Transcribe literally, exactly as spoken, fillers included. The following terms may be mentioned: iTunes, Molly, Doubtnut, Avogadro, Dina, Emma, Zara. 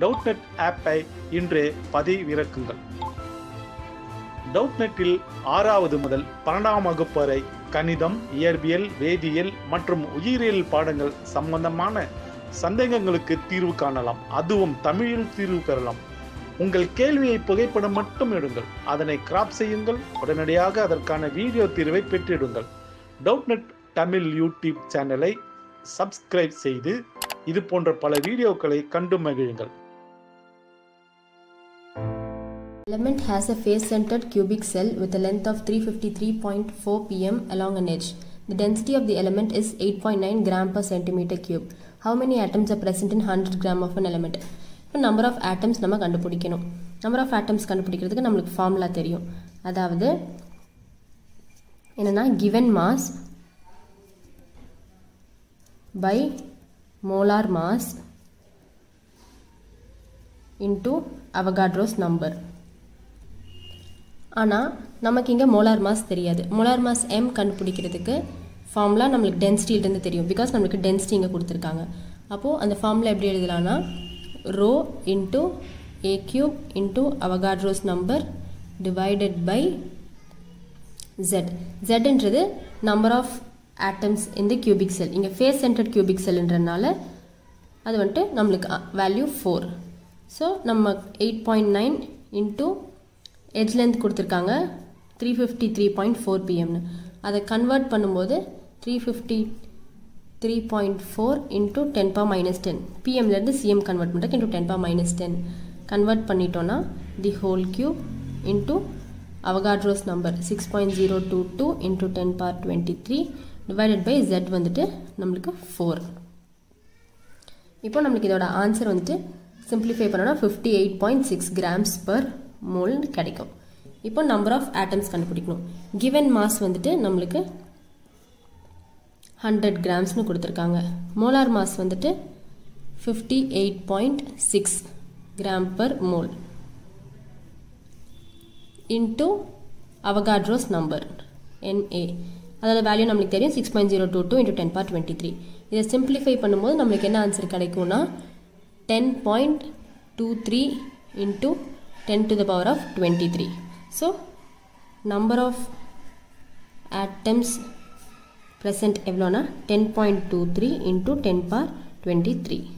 Doubtnut ஆப்பை இன்றே பதிவிறக்குங்கள். Doubtnut-இல் ஆறாவது முதல் பன்னெண்டாம் வகுப்பு வரை கணிதம், இயற்பியல், வேதியியல் மற்றும் உயிரியல் பாடங்கள் சம்பந்தமான சந்தேகங்களுக்கு தீர்வு காணலாம். அதுவும் தமிழில் தீர்வு பெறலாம். உங்கள் கேள்வியை புகைப்படம் மட்டும் எடுங்கள், அதனை கிராப் செய்யுங்கள். உடனடியாக அதற்கான வீடியோ தீர்வை பெற்றிடுங்கள். Doubtnut தமிழ் யூடியூப் சேனலை சப்ஸ்கிரைப் செய்து இது போன்ற பல வீடியோக்களை கண்டு மகிழுங்கள். Element has a face-centered cubic cell with a length of three hundred fifty-three point four p m along an edge. The density of the element is eight point nine gram per centimeter cube. How many atoms are present in one hundred gram of an element? The number of atoms நம்ம கண்டுபிடிக்கணும். Number of atoms கண்டுபிடிக்கிறதுக்கு நமக்கு formula தெரியும். அதாவது என்னன்னா given mass by molar mass into Avogadro's number. Ana, namak inga molar mass theriyadu. Molar mass m kandupidikiradhukku formula namakku density irundhu theriyum because namakku density inga kuduthirukanga. Appo andha formula eppadi eludhalana rho into a cube into Avogadro's number divided by z. Z endradhu number of atoms in the cubic cell. In a face-centered cubic cell in Ranala, that is value four. So, eight point nine into edge length three hundred fifty-three point four p m. That is convert three hundred fifty-three point four into ten power minus ten. P M is the C M convert into ten power minus ten. Convert the whole cube into Avogadro's number six point zero two two into ten power twenty-three. Divided by z வந்துட்டு நமக்கு four. இப்போ நமக்கு இதோட answer வந்து simplify பண்ணா fifty-eight point six grams per mole கிடைக்கும். இப்போ number of atoms கண்டுபிடிக்கணும். Given mass வந்துட்டு நமக்கு one hundred grams னு கொடுத்திருக்காங்க. Molar mass வந்துட்டு fifty-eight point six gram per mole into Avogadro's number N A. That value namukku theriyum six point zero two two into ten power twenty-three. Idha simplify பண்ணும்போது நமக்கு என்ன answer கிடைக்கும்னா ten point two three into ten to the power of twenty-three. So number of atoms present evlona ten point two three into ten power twenty-three.